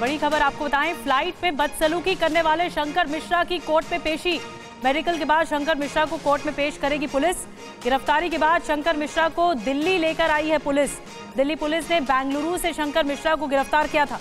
बड़ी खबर आपको बताएं, फ्लाइट में बदसलूकी करने वाले शंकर मिश्रा की कोर्ट में पेशी। मेडिकल के बाद शंकर मिश्रा को कोर्ट में पेश करेगी पुलिस। गिरफ्तारी के बाद शंकर मिश्रा को दिल्ली लेकर आई है पुलिस। दिल्ली पुलिस ने बेंगलुरु से शंकर मिश्रा को गिरफ्तार किया था।